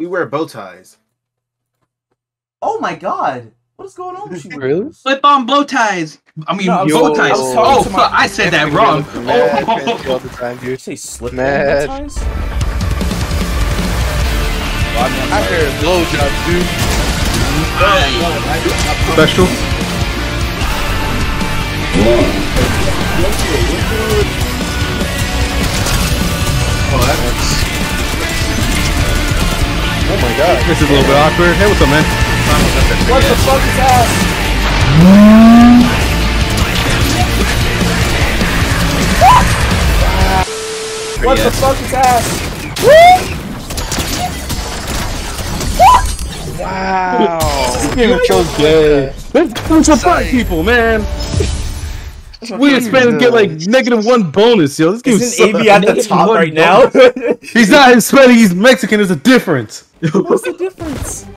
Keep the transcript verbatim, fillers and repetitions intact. We wear bow ties. Oh my god. What is going on with you? Really? Flip on bow ties. I mean, no, bow ties. I oh, fuck. My... I said that wrong. Mad oh. All the time, dude. Did you say slip Mad. on bow ties? I hear a blowjob, dude. I... Special. Oh, that's... Oh my god. This is a little bit awkward. Hey, what's up, man? What the fuck is that? What the fuck is that? Wow. This game chose good. Let's go fight people, man. We expect to get like negative one bonus, yo. This game is A B at the top right now. He's not Hispanic, he's Mexican. There's a difference. What's the difference?